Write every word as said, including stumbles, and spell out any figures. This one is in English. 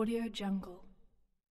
AudioJungle.